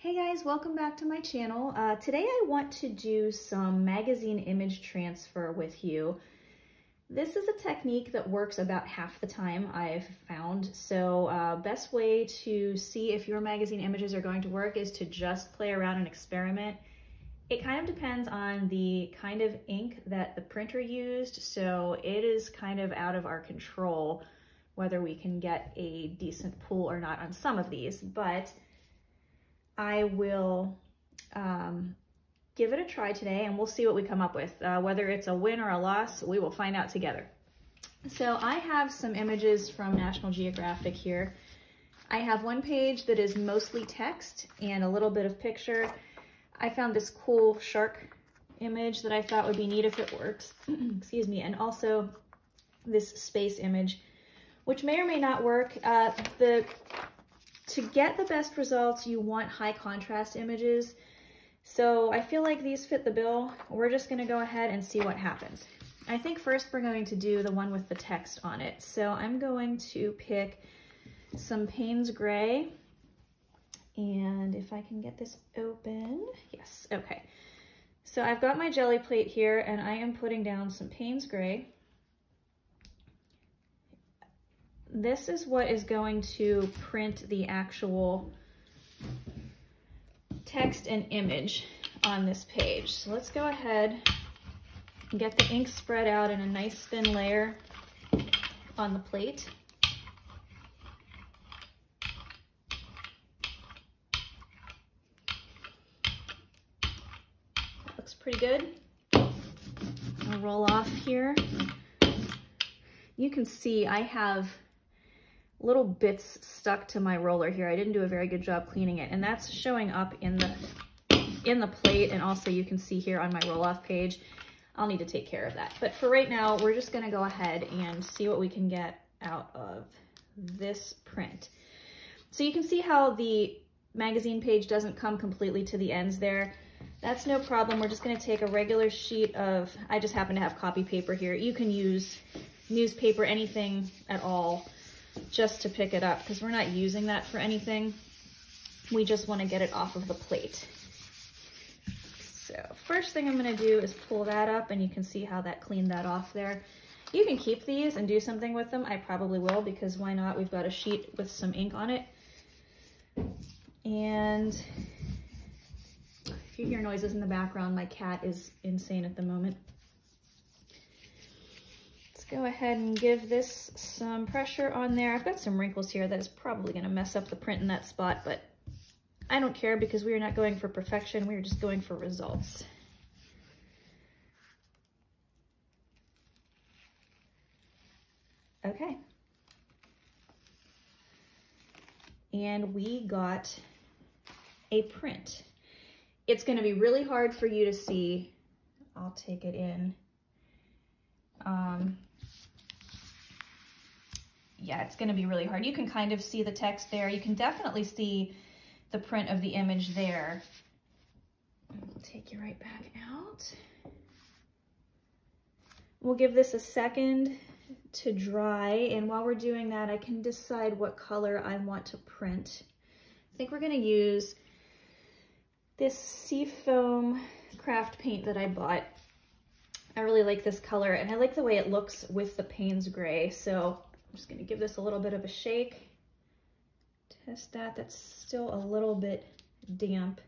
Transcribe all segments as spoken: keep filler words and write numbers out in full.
Hey guys, welcome back to my channel. Uh, today I want to do some magazine image transfer with you. This is a technique that works about half the time, I've found. So uh, best way to see if your magazine images are going to work is to just play around and experiment. It kind of depends on the kind of ink that the printer used, so it is kind of out of our control whether we can get a decent pool or not on some of these, but I will um, give it a try today and we'll see what we come up with. Uh, whether it's a win or a loss, we will find out together. So I have some images from National Geographic here. I have one page that is mostly text and a little bit of picture. I found this cool shark image that I thought would be neat if it works. Excuse me. And also this space image, which may or may not work. Uh, the To get the best results, you want high contrast images. So I feel like these fit the bill. We're just gonna go ahead and see what happens. I think first we're going to do the one with the text on it. So I'm going to pick some Payne's Gray. And if I can get this open, yes, okay. So I've got my jelly plate here and I am putting down some Payne's Gray. This is what is going to print the actual text and image on this page. So let's go ahead and get the ink spread out in a nice thin layer on the plate. That looks pretty good. I'll roll off here. You can see I have little bits stuck to my roller here. I didn't do a very good job cleaning it, and that's showing up in the in the plate, and also you can see here on my roll-off page. I'll need to take care of that. But for right now, we're just gonna go ahead and see what we can get out of this print. So you can see how the magazine page doesn't come completely to the ends there. That's no problem. We're just gonna take a regular sheet of, I just happen to have copy paper here. You can use newspaper, anything at all, just to pick it up, because we're not using that for anything. We just want to get it off of the plate. So first thing I'm going to do is pull that up, and you can see how that cleaned that off there. You can keep these and do something with them. I probably will, because why not? We've got a sheet with some ink on it. And if you hear noises in the background, my cat is insane at the moment. Go ahead and give this some pressure on there. I've got some wrinkles here that is probably gonna mess up the print in that spot, but I don't care because we are not going for perfection, we are just going for results. Okay. And we got a print. It's gonna be really hard for you to see. I'll take it in. Um, Yeah, it's going to be really hard. You can kind of see the text there. You can definitely see the print of the image there. I'll take you right back out. We'll give this a second to dry. And while we're doing that, I can decide what color I want to print. I think we're going to use this seafoam craft paint that I bought. I really like this color and I like the way it looks with the Payne's Gray. So I'm just gonna give this a little bit of a shake. Test that, that's still a little bit damp.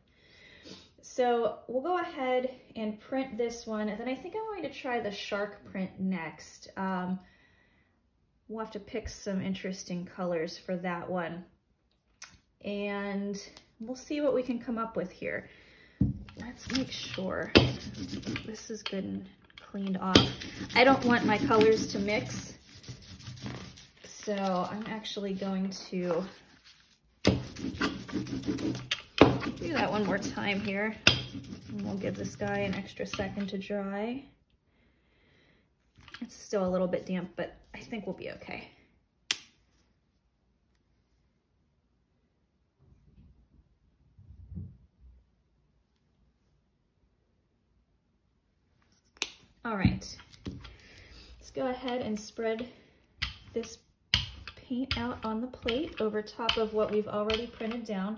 So we'll go ahead and print this one, and then I think I'm going to try the shark print next. Um, we'll have to pick some interesting colors for that one. And we'll see what we can come up with here. Let's make sure this is good and cleaned off. I don't want my colors to mix. So I'm actually going to do that one more time here, and we'll give this guy an extra second to dry. It's still a little bit damp, but I think we'll be okay. All right, let's go ahead and spread this paint out on the plate over top of what we've already printed down.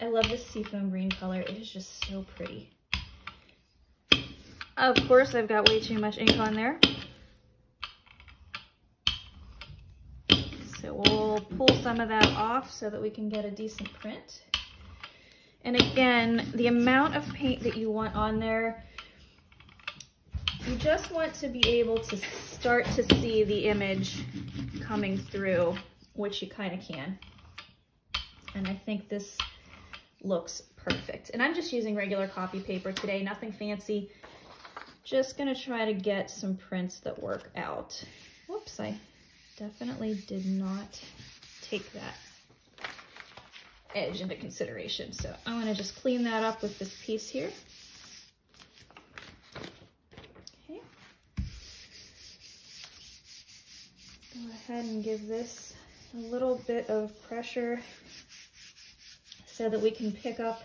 I love this seafoam green color. It is just so pretty. Of course, I've got way too much ink on there. So we'll pull some of that off so that we can get a decent print. And again, the amount of paint that you want on there, you just want to be able to start to see the image coming through, which you kind of can. And I think this looks perfect. And I'm just using regular copy paper today, nothing fancy. Just gonna try to get some prints that work out. Whoops, I definitely did not take that edge into consideration. So I wanna just clean that up with this piece here. Okay. Go ahead and give this a little bit of pressure so that we can pick up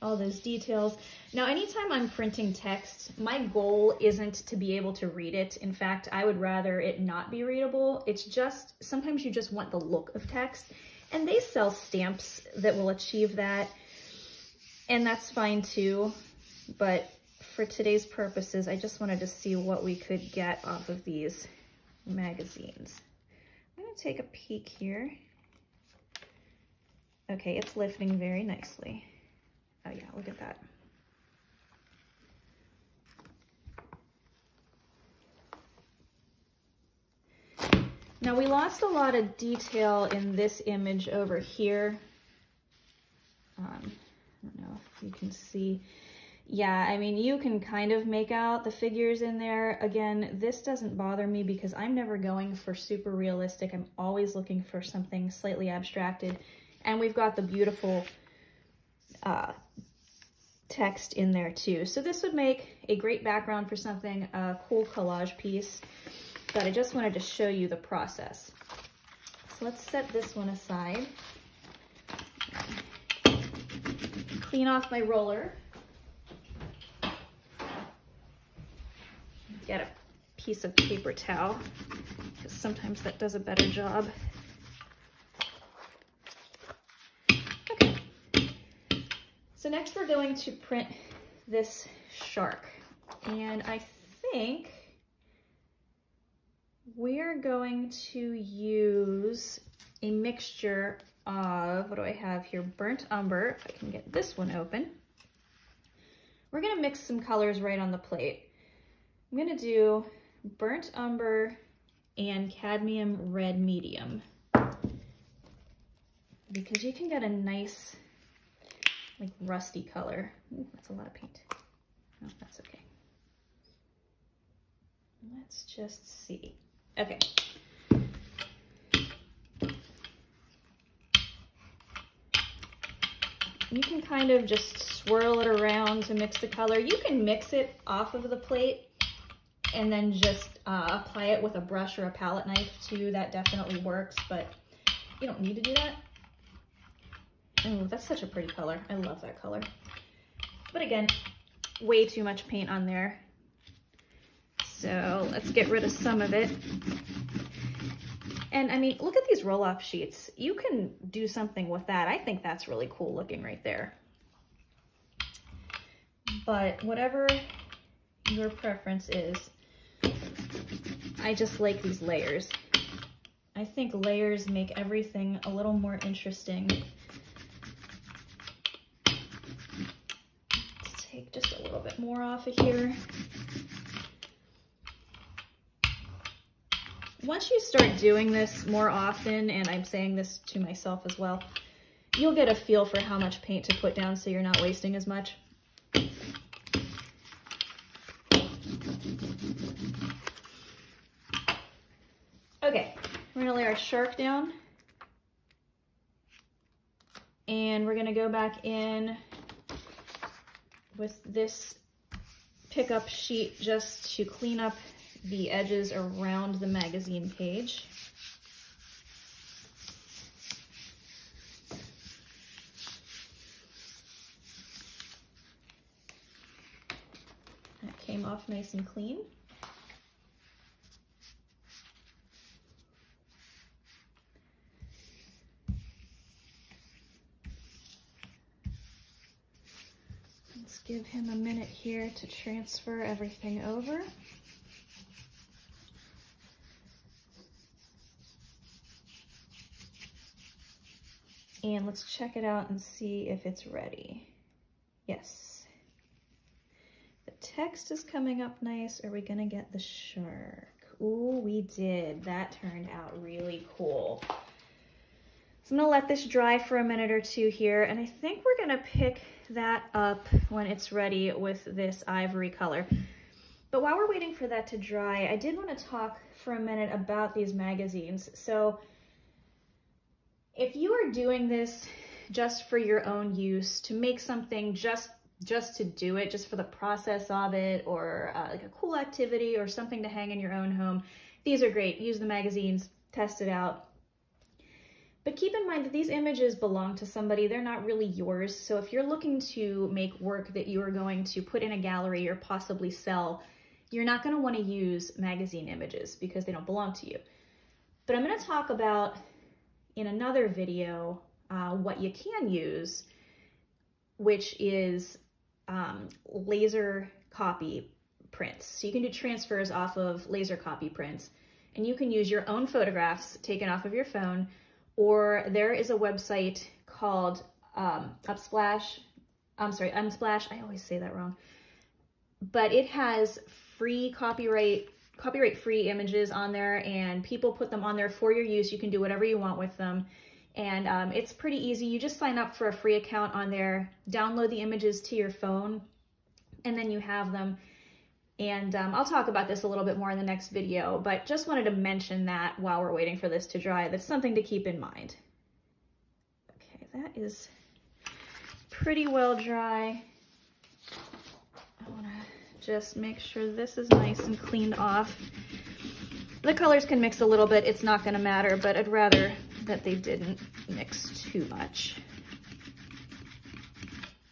all those details. Now, anytime I'm printing text, my goal isn't to be able to read it. In fact, I would rather it not be readable. It's just, sometimes you just want the look of text, and they sell stamps that will achieve that, and that's fine too. But for today's purposes, I just wanted to see what we could get off of these magazines. I'm gonna take a peek here. Okay, it's lifting very nicely. Oh yeah, look at that. Now we lost a lot of detail in this image over here. Um, I don't know if you can see. Yeah, I mean, you can kind of make out the figures in there. Again, this doesn't bother me because I'm never going for super realistic. I'm always looking for something slightly abstracted. And we've got the beautiful uh, text in there too. So this would make a great background for something, a cool collage piece. But I just wanted to show you the process. So let's set this one aside. Clean off my roller. Get a piece of paper towel, because sometimes that does a better job. Okay. So next we're going to print this shark. And I think we're going to use a mixture of, what do I have here? Burnt umber, if I can get this one open. We're gonna mix some colors right on the plate. I'm gonna do burnt umber and cadmium red medium, because you can get a nice, like, rusty color. Ooh, that's a lot of paint. Oh, that's okay. Let's just see. Okay. You can kind of just swirl it around to mix the color. You can mix it off of the plate and then just uh, apply it with a brush or a palette knife too. That definitely works, but you don't need to do that. Oh, that's such a pretty color. I love that color. But again, way too much paint on there. So let's get rid of some of it. And I mean, look at these roll-off sheets. You can do something with that. I think that's really cool looking right there. But whatever your preference is, I just like these layers. I think layers make everything a little more interesting. Let's take just a little bit more off of here. Once you start doing this more often, and I'm saying this to myself as well, you'll get a feel for how much paint to put down so you're not wasting as much. Okay, we're gonna lay our shark down. And we're gonna go back in with this pickup sheet just to clean up the edges around the magazine page. That came off nice and clean. just give him a minute here to transfer everything over. And let's check it out and see if it's ready. Yes. The text is coming up nice. Are we gonna get the shark? Ooh, we did. That turned out really cool. So I'm gonna let this dry for a minute or two here, and I think we're gonna pick that up when it's ready with this ivory color. But while we're waiting for that to dry, I did wanna talk for a minute about these magazines. So if you are doing this just for your own use, to make something just, just to do it, just for the process of it, or uh, like a cool activity or something to hang in your own home, these are great. Use the magazines, test it out. But keep in mind that these images belong to somebody. They're not really yours. So if you're looking to make work that you are going to put in a gallery or possibly sell, you're not going to want to use magazine images because they don't belong to you. But I'm going to talk about in another video uh, what you can use, which is um, laser copy prints. So you can do transfers off of laser copy prints, and you can use your own photographs taken off of your phone, or there is a website called um, Upsplash, I'm sorry, Unsplash, I always say that wrong, but it has free copyright copyright free images on there, and people put them on there for your use. You can do whatever you want with them. And um, it's pretty easy. You just sign up for a free account on there, download the images to your phone, and then you have them. And um, I'll talk about this a little bit more in the next video, but just wanted to mention that while we're waiting for this to dry, that's something to keep in mind. Okay, that is pretty well dry. I want to just make sure this is nice and cleaned off. The colors can mix a little bit, it's not gonna matter, but I'd rather that they didn't mix too much.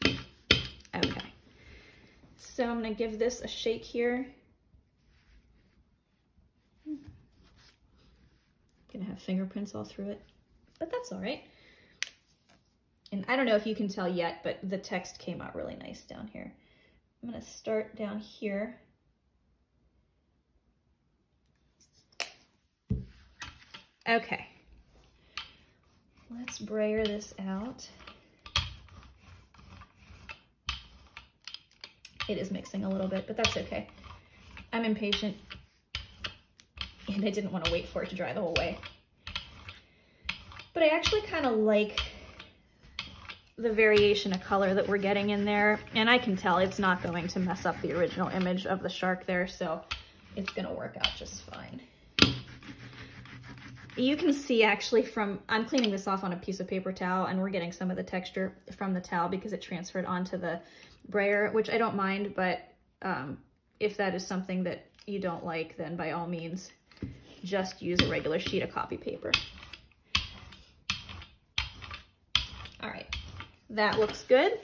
Okay, so I'm gonna give this a shake here. Gonna have fingerprints all through it, but that's all right. And I don't know if you can tell yet, but the text came out really nice down here. I'm gonna start down here. Okay, let's brayer this out. It is mixing a little bit, but that's okay. I'm impatient, and I didn't want to wait for it to dry the whole way. But I actually kind of like the variation of color that we're getting in there, and I can tell it's not going to mess up the original image of the shark there, so it's gonna work out just fine. You can see actually from, I'm cleaning this off on a piece of paper towel, and we're getting some of the texture from the towel because it transferred onto the brayer, which I don't mind, but um, if that is something that you don't like, then by all means, just use a regular sheet of copy paper. All right. That looks good.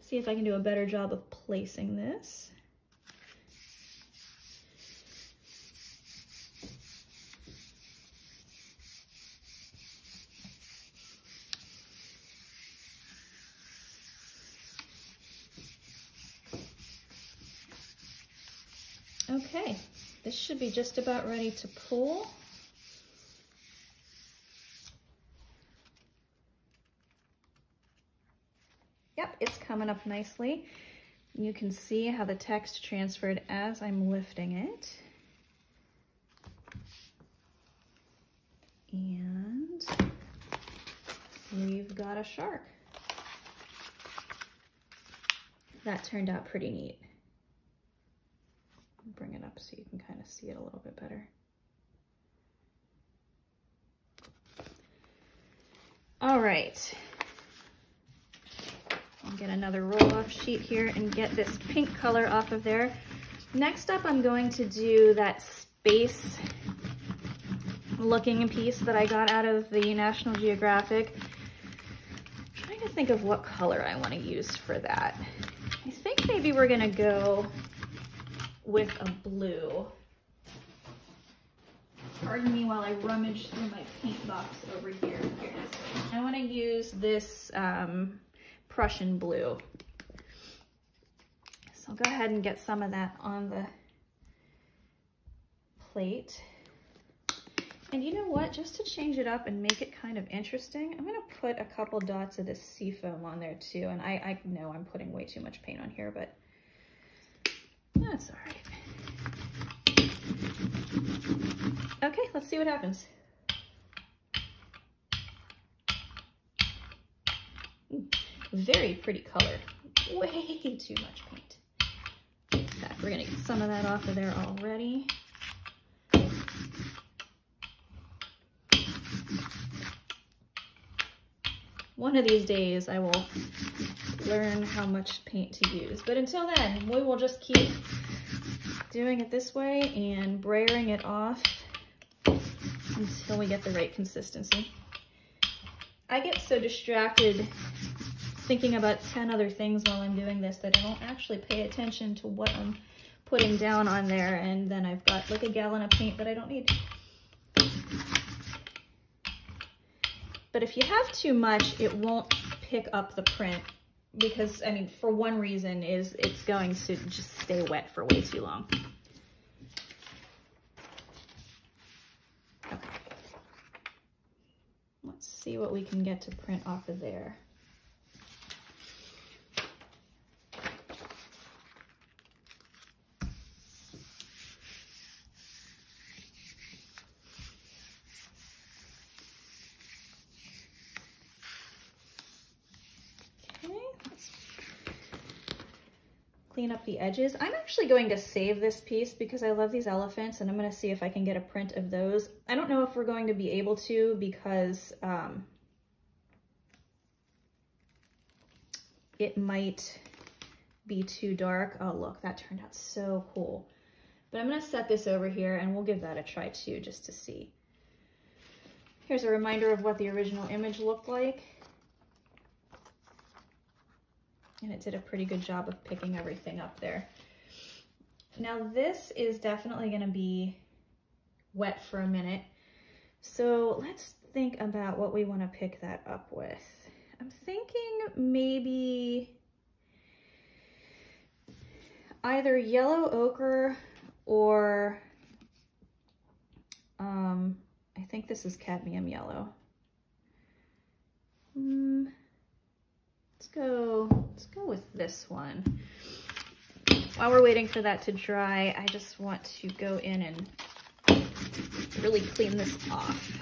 See if I can do a better job of placing this. Okay, this should be just about ready to pull. It's coming up nicely. You can see how the text transferred as I'm lifting it. And we've got a shark. That turned out pretty neat. I'll bring it up so you can kind of see it a little bit better. All right. Get another roll off sheet here and get this pink color off of there. Next up, I'm going to do that space looking piece that I got out of the National Geographic. I'm trying to think of what color I want to use for that. I think maybe we're going to go with a blue. Pardon me while I rummage through my paint box over here. Here it is. I want to use this um, Prussian blue. So I'll go ahead and get some of that on the plate. And you know what, just to change it up and make it kind of interesting, I'm gonna put a couple dots of this seafoam on there too. And I, I know I'm putting way too much paint on here, but that's all right. Okay, let's see what happens. Ooh, very pretty color, way too much paint. In fact, we're gonna get some of that off of there already. One of these days I will learn how much paint to use. But until then, we will just keep doing it this way and brayering it off until we get the right consistency. I get so distracted thinking about ten other things while I'm doing this that I don't actually pay attention to what I'm putting down on there. And then I've got like a gallon of paint that I don't need. But if you have too much, it won't pick up the print because, I mean, for one reason is it's going to just stay wet for way too long. Okay. Let's see what we can get to print off of there. Clean up the edges. I'm actually going to save this piece because I love these elephants and I'm going to see if I can get a print of those. I don't know if we're going to be able to because um, it might be too dark. Oh, look, that turned out so cool. But I'm going to set this over here and we'll give that a try too, just to see. Here's a reminder of what the original image looked like. And it did a pretty good job of picking everything up there. Now this is definitely gonna be wet for a minute. So let's think about what we wanna pick that up with. I'm thinking maybe either yellow ochre or, um, I think this is cadmium yellow. Hmm. Let's go, let's go with this one. While we're waiting for that to dry, I just want to go in and really clean this off.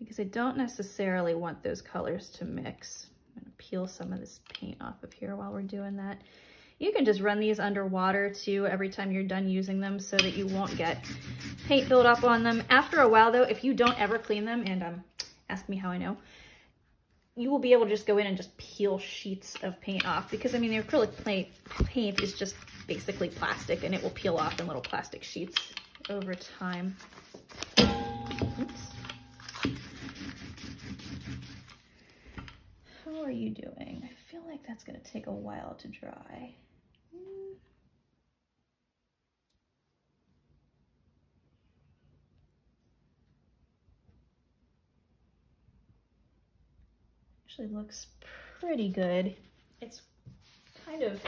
Because I don't necessarily want those colors to mix. I'm gonna peel some of this paint off of here while we're doing that. You can just run these underwater too every time you're done using them so that you won't get paint build up on them. After a while though, if you don't ever clean them, and um, ask me how I know, you will be able to just go in and just peel sheets of paint off because, I mean, the acrylic paint is just basically plastic and it will peel off in little plastic sheets over time. Oops. How are you doing? I feel like that's going to take a while to dry. Looks pretty good. It's kind of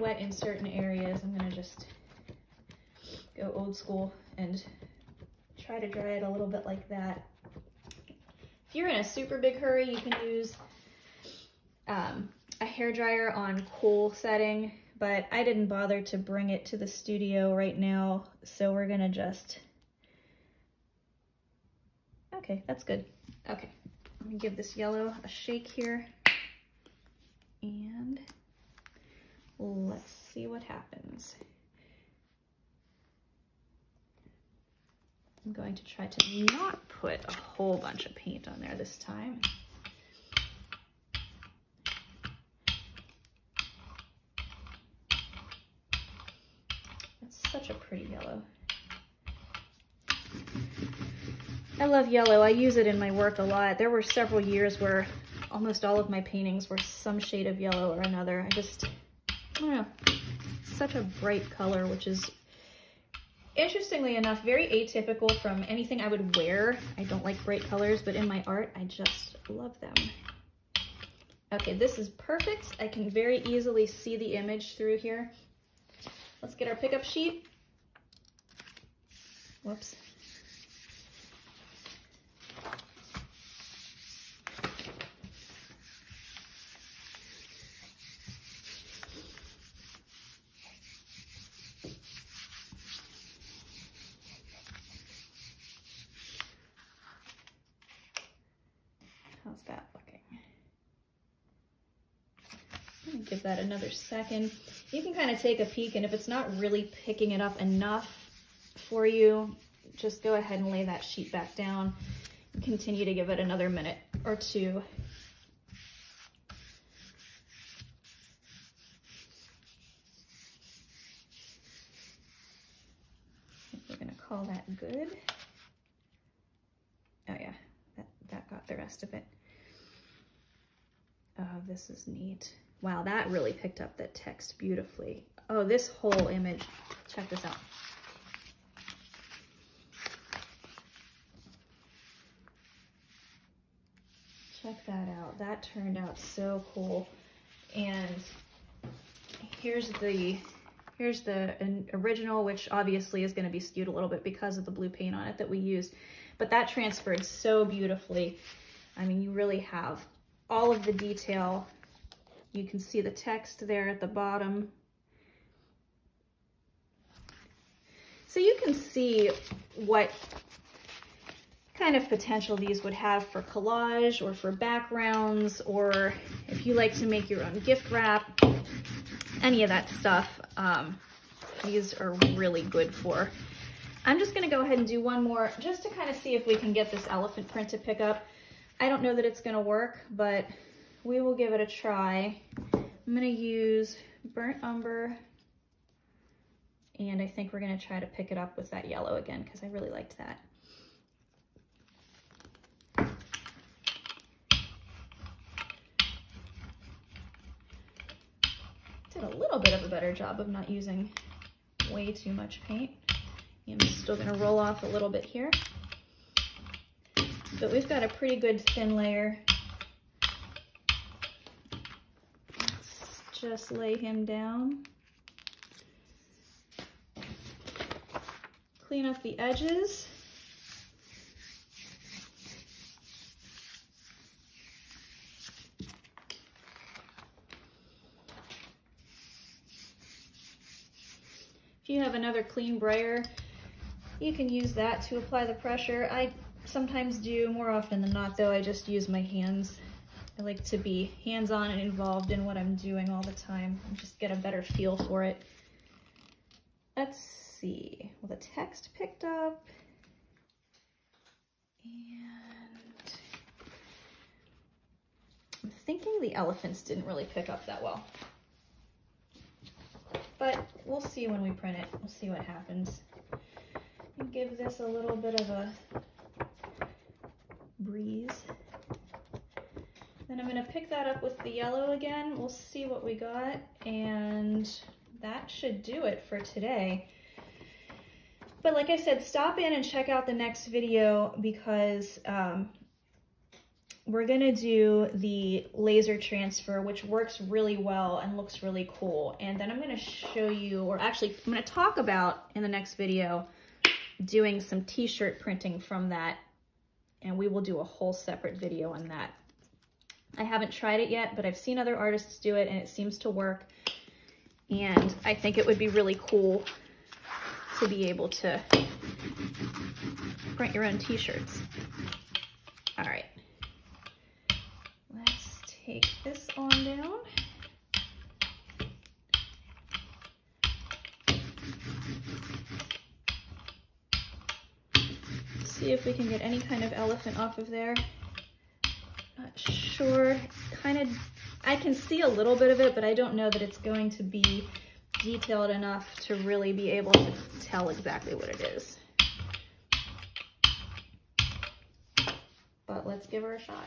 wet in certain areas. I'm gonna just go old school and try to dry it a little bit like that. If you're in a super big hurry, you can use um, a hairdryer on cool setting, but I didn't bother to bring it to the studio right now, so we're gonna just... Okay, that's good. Okay. Let me give this yellow a shake here and let's see what happens. I'm going to try to not put a whole bunch of paint on there this time. It's such a pretty yellow. I love yellow. I use it in my work a lot. There were several years where almost all of my paintings were some shade of yellow or another. I just, I don't know, such a bright color, which is Interestingly enough, very atypical from anything I would wear. I don't like bright colors, but in my art, I just love them. Okay, this is perfect. I can very easily see the image through here. Let's get our pickup sheet. Whoops. How's that looking? I'm gonna give that another second. You can kind of take a peek, and if it's not really picking it up enough for you, just go ahead and lay that sheet back down and continue to give it another minute or two. I think we're gonna call that good. Oh yeah, that, that got the rest of it. Oh, this is neat. Wow, that really picked up the text beautifully. Oh, this whole image, check this out. Check that out, that turned out so cool. And here's the, here's the original, which obviously is gonna be skewed a little bit because of the blue paint on it that we used, but that transferred so beautifully. I mean, you really have all of the detail. You can see the text there at the bottom. So you can see what kind of potential these would have for collage or for backgrounds, or if you like to make your own gift wrap, any of that stuff, um, these are really good for. I'm just gonna go ahead and do one more just to kind of see if we can get this elephant print to pick up. I don't know that it's gonna work, but we will give it a try. I'm gonna use burnt umber, and I think we're gonna try to pick it up with that yellow again because I really liked that. Did a little bit of a better job of not using way too much paint. I'm still gonna roll off a little bit here. But we've got a pretty good thin layer. Just lay him down. Clean up the edges. If you have another clean brayer, you can use that to apply the pressure. I sometimes do, more often than not though, I just use my hands. I like to be hands-on and involved in what I'm doing all the time and just get a better feel for it. Let's see. Well, the text picked up. And I'm thinking the elephants didn't really pick up that well. But we'll see when we print it. We'll see what happens. Give this a little bit of a breeze. Then I'm gonna pick that up with the yellow again. We'll see what we got, and that should do it for today. But like I said, stop in and check out the next video because um, we're gonna do the laser transfer, which works really well and looks really cool. And then I'm gonna show you, or actually I'm gonna talk about in the next video, doing some t-shirt printing from that. And we will do a whole separate video on that. I haven't tried it yet, but I've seen other artists do it and it seems to work. And I think it would be really cool to be able to print your own t-shirts. All right, let's take this on down. See if we can get any kind of elephant off of there. Not sure, kind of, I can see a little bit of it, but I don't know that it's going to be detailed enough to really be able to tell exactly what it is. But let's give her a shot.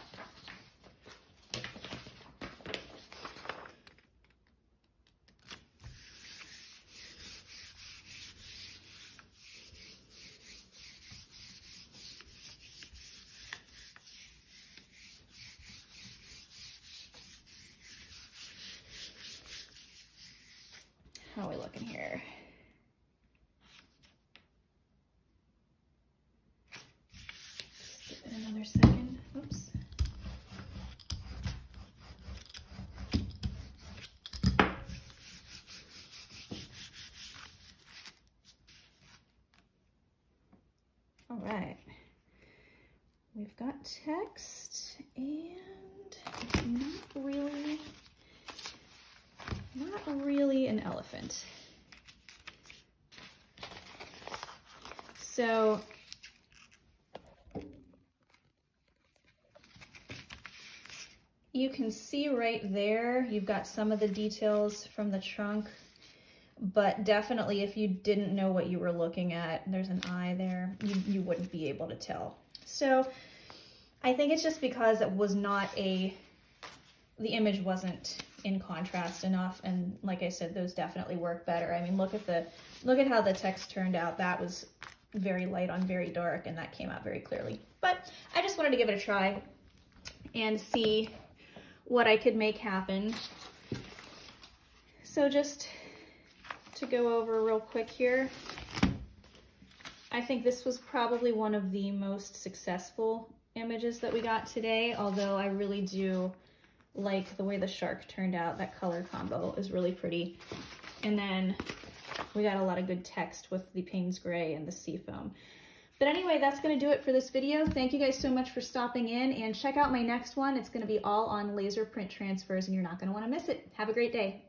a second. Oops. All right, we've got text and not really, not really an elephant. So you can see right there, you've got some of the details from the trunk, but definitely if you didn't know what you were looking at, there's an eye there, you, you wouldn't be able to tell. So I think it's just because it was not a, the image wasn't in contrast enough, and like I said, those definitely work better. I mean, look at the, look at how the text turned out. That was very light on very dark, and that came out very clearly. But I just wanted to give it a try and see what I could make happen. So just to go over real quick here, I think this was probably one of the most successful images that we got today, although I really do like the way the shark turned out. That color combo is really pretty. And then we got a lot of good text with the Payne's Gray and the seafoam. But anyway, that's going to do it for this video. Thank you guys so much for stopping in, and check out my next one. It's going to be all on laser print transfers, and you're not going to want to miss it. Have a great day.